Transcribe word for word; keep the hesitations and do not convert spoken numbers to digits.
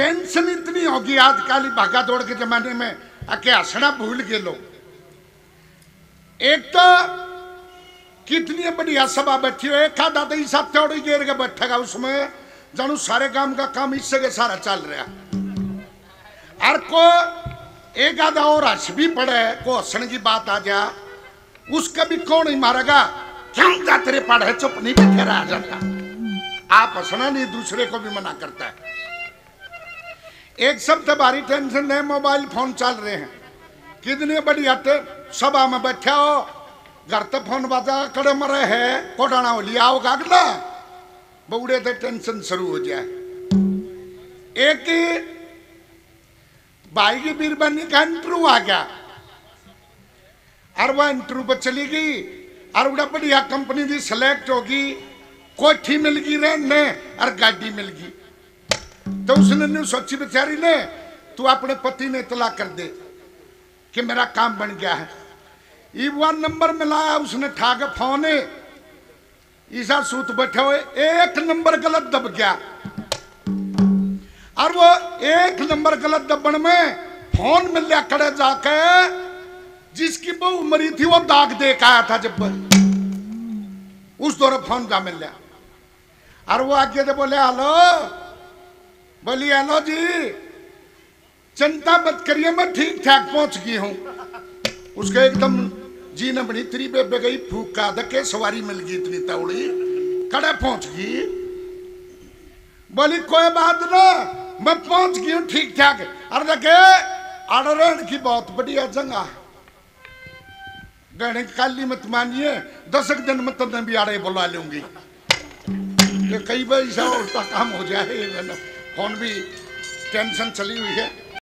Tension इतनी होगी आजकल भागा दौड़ के जमाने में आके हंसना भूल गए लोग। एक तो कितनी बढ़िया सभा बैठी हो, एक आधा तो हिसाब थोड़ी घेर के बैठेगा, उसमें जानू सारे काम का काम इससे के सारा चल रहा। हर को एक आधा और हंस भी पड़े, को हंसने की बात आ जा उसका भी कौन ही मारेगा, क्यों जा तेरे पढ़े चुप नहीं बैठे रहा जाता। आप हंसना नहीं दूसरे को भी मना करता है। एक सब तो भारी टेंशन है, मोबाइल फोन चल रहे हैं, कितने बढ़िया सभा में बैठा हो, घर तो फोन बाजा कड़े मरे है, कोटाना हो लिया होगा अगला बूढ़े तो टेंशन शुरू हो जाए। एक भाई की बीरबानी का इंटरव्यू आ गया, अरे वह इंटरव्यू पर चली गई, अरे बड़ा बढ़िया कंपनी की सिलेक्ट होगी, कोठी मिल गई रहने और गाड़ी मिल गई। तो उसने सोची बेचारी ने, तू अपने पति ने इतला कर दे कि मेरा काम बन गया है। ईवान नंबर मिलाया उसने, ठाके फोन ईसा सूत बैठे हुए, एक नंबर गलत दब गया, और वो एक नंबर गलत दबन में फोन मिल गया खड़े जाके, जिसकी बहु मरी थी वो दाग दे के आया था, जब उस दौरे फोन जा मिल गया। और वो आगे तो बोले हेलो, बोली हेलो जी चिंता मत करिए मैं ठीक ठाक पहुंच गई हूं। उसके एकदम जी न बनी, तेरी बेबे गई फूक का धक्के सवारी मिल गई इतनी तौड़ी खड़े पहुंच गई। बोली कोई बात ना, मैं पहुंच गई हूं ठीक ठाक। अरे लगे अड़रण की बहुत बढ़िया जगह गहने काली मत मानिए, दस एक दिन में तब भी आड़े बुला लूंगी। कई बार ऐसा उल्टा काम हो जाए, फोन भी टेंशन चली हुई है।